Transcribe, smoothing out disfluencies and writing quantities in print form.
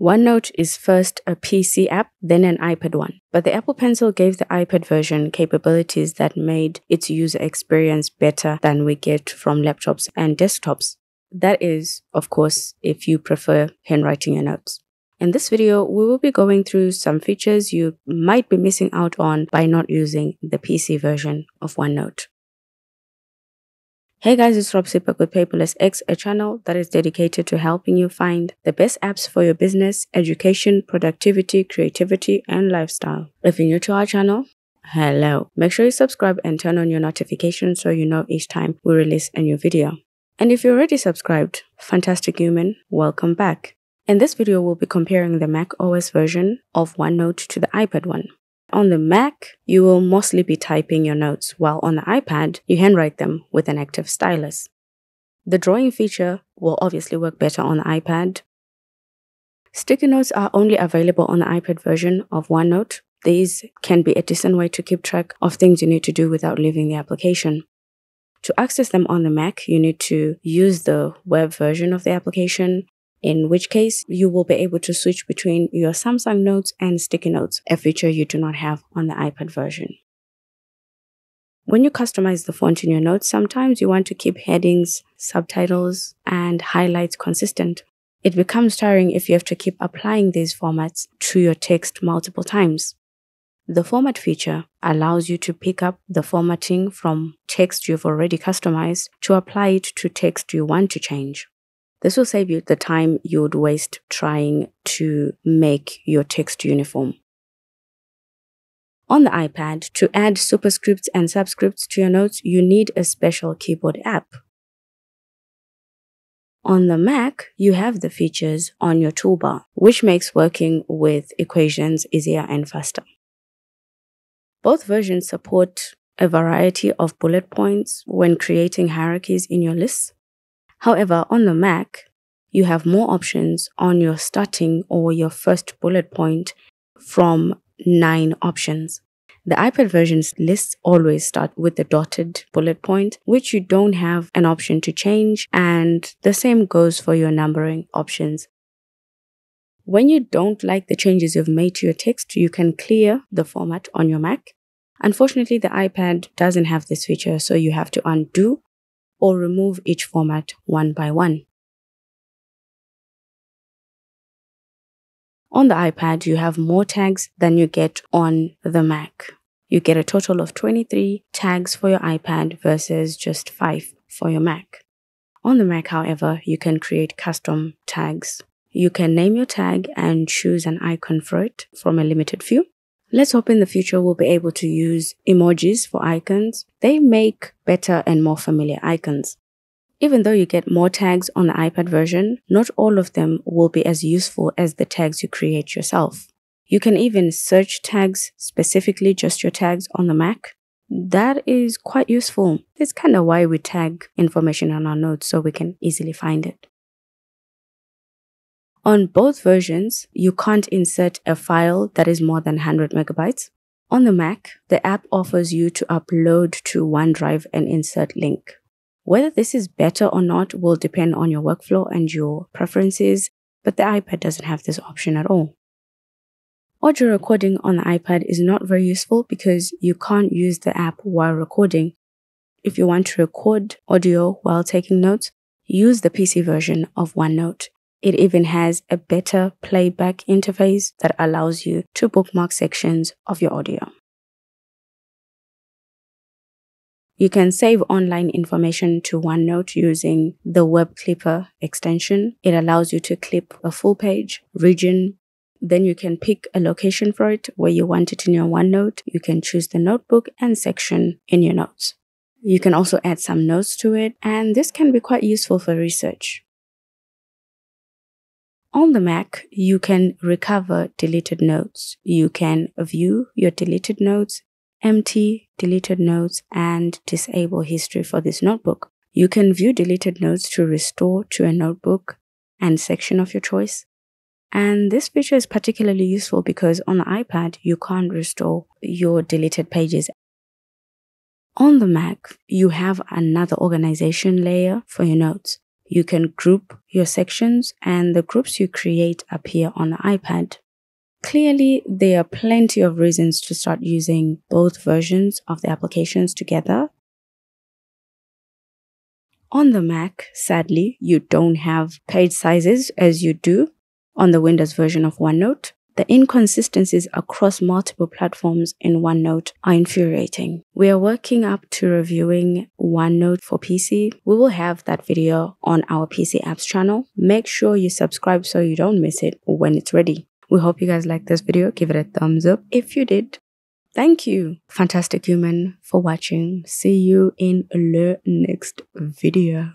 OneNote is first a PC app, then an iPad one. But the Apple Pencil gave the iPad version capabilities that made its user experience better than we get from laptops and desktops. That is, of course, if you prefer handwriting your notes. In this video, we will be going through some features you might be missing out on by not using the PC version of OneNote. Hey guys, it's Rob Sipak with Paperless X, a channel that is dedicated to helping you find the best apps for your business, education, productivity, creativity, and lifestyle. If you're new to our channel, hello. Make sure you subscribe and turn on your notifications so you know each time we release a new video. And if you're already subscribed, fantastic human, welcome back. In this video, we'll be comparing the Mac OS version of OneNote to the iPad one. On the Mac, you will mostly be typing your notes, while on the iPad, you handwrite them with an active stylus. The drawing feature will obviously work better on the iPad. Sticky notes are only available on the iPad version of OneNote. These can be a decent way to keep track of things you need to do without leaving the application. To access them on the Mac, you need to use the web version of the application, in which case you will be able to switch between your Samsung Notes and Sticky Notes, a feature you do not have on the iPad version. When you customize the font in your notes, sometimes you want to keep headings, subtitles, and highlights consistent. It becomes tiring if you have to keep applying these formats to your text multiple times. The format feature allows you to pick up the formatting from text you've already customized to apply it to text you want to change. This will save you the time you would waste trying to make your text uniform. On the iPad, to add superscripts and subscripts to your notes, you need a special keyboard app. On the Mac, you have the features on your toolbar, which makes working with equations easier and faster. Both versions support a variety of bullet points when creating hierarchies in your lists. However, on the Mac, you have more options on your starting or your first bullet point from 9 options. The iPad version's lists always start with the dotted bullet point, which you don't have an option to change, and the same goes for your numbering options. When you don't like the changes you've made to your text, you can clear the format on your Mac. Unfortunately, the iPad doesn't have this feature, so you have to undo or remove each format one by one. On the iPad, you have more tags than you get on the Mac. You get a total of 23 tags for your iPad versus just 5 for your Mac. On the Mac, however, you can create custom tags. You can name your tag and choose an icon for it from a limited few. Let's hope in the future we'll be able to use emojis for icons. They make better and more familiar icons. Even though you get more tags on the iPad version, not all of them will be as useful as the tags you create yourself. You can even search tags, specifically just your tags on the Mac. That is quite useful. It's kind of why we tag information on our notes so we can easily find it. On both versions, you can't insert a file that is more than 100 megabytes. On the Mac, the app offers you to upload to OneDrive and insert link. Whether this is better or not will depend on your workflow and your preferences, but the iPad doesn't have this option at all. Audio recording on the iPad is not very useful because you can't use the app while recording. If you want to record audio while taking notes, use the PC version of OneNote. It even has a better playback interface that allows you to bookmark sections of your audio. You can save online information to OneNote using the Web Clipper extension. It allows you to clip a full page, region, then you can pick a location for it where you want it in your OneNote. You can choose the notebook and section in your notes. You can also add some notes to it, and this can be quite useful for research. On the Mac, you can recover deleted notes. You can view your deleted notes, empty deleted notes, and disable history for this notebook. You can view deleted notes to restore to a notebook and section of your choice. And this feature is particularly useful because on the iPad, you can't restore your deleted pages. On the Mac, you have another organization layer for your notes. You can group your sections, and the groups you create appear on the iPad. Clearly, there are plenty of reasons to start using both versions of the applications together. On the Mac, sadly, you don't have page sizes as you do on the Windows version of OneNote. The inconsistencies across multiple platforms in OneNote are infuriating. We are working up to reviewing OneNote for PC. We will have that video on our PC Apps channel. Make sure you subscribe so you don't miss it when it's ready. We hope you guys liked this video. Give it a thumbs up if you did. Thank you, fantastic human, for watching. See you in the next video.